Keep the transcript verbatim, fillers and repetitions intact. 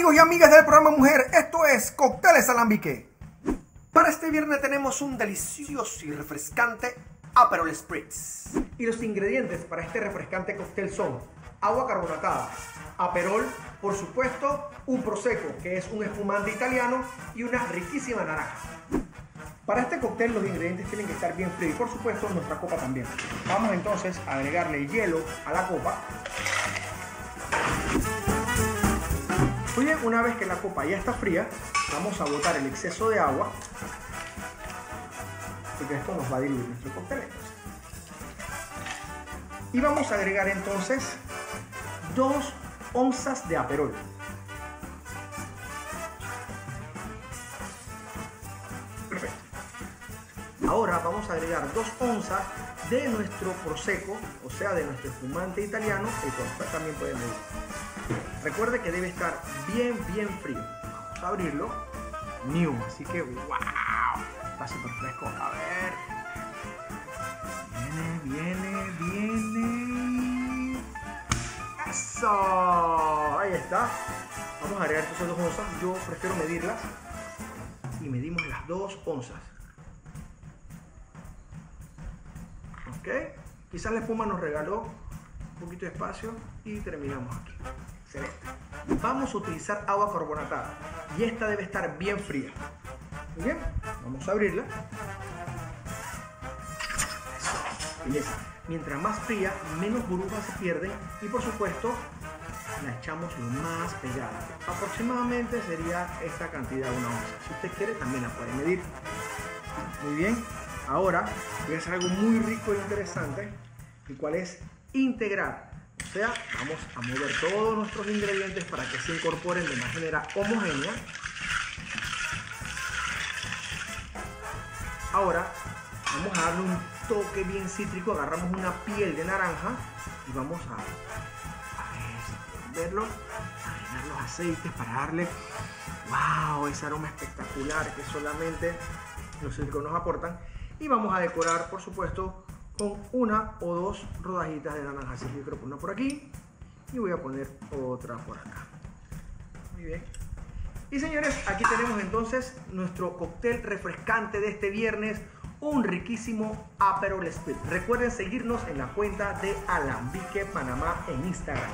amigos y amigas del programa Mujer, esto es Cócteles Alambique. Para este viernes tenemos un delicioso y refrescante Aperol Spritz. Y los ingredientes para este refrescante cóctel son agua carbonatada, Aperol, por supuesto, un prosecco, que es un espumante italiano, y una riquísima naranja. Para este cóctel los ingredientes tienen que estar bien fríos y, por supuesto, nuestra copa también. Vamos entonces a agregarle hielo a la copa. Muy bien, una vez que la copa ya está fría, vamos a botar el exceso de agua, porque esto nos va a diluir nuestro cóctel. Y vamos a agregar entonces dos onzas de Aperol. Perfecto. Ahora vamos a agregar dos onzas de nuestro prosecco, o sea, de nuestro espumante italiano, el cual también puede medir. Recuerde que debe estar bien, bien frío. Vamos a abrirlo. New, así que wow, está súper fresco. A ver. Viene, viene, viene. ¡Eso! Ahí está. Vamos a agregar esas dos onzas. Yo prefiero medirlas. Y medimos las dos onzas. Ok. Quizás la espuma nos regaló un poquito de espacio y terminamos aquí. Excelente. Vamos a utilizar agua carbonatada y esta debe estar bien fría. Muy bien, vamos a abrirla. Belleza. Mientras más fría, menos burbujas se pierden y, por supuesto, la echamos lo más pegada. Aproximadamente sería esta cantidad, una onza. Si usted quiere, también la puede medir. Muy bien, ahora voy a hacer algo muy rico e interesante, el cual es integrar. O sea, vamos a mover todos nuestros ingredientes para que se incorporen de una manera homogénea. Ahora vamos a darle un toque bien cítrico, agarramos una piel de naranja y vamos a, a verlo, a llenar los aceites para darle, wow, ese aroma espectacular que solamente los cítricos nos aportan. Y vamos a decorar, por supuesto, con una o dos rodajitas de naranja. Así que yo creo que una por aquí y voy a poner otra por acá. Muy bien. Y señores, aquí tenemos entonces nuestro cóctel refrescante de este viernes, un riquísimo Aperol Spritz. Recuerden seguirnos en la cuenta de Alambique Panamá en Instagram.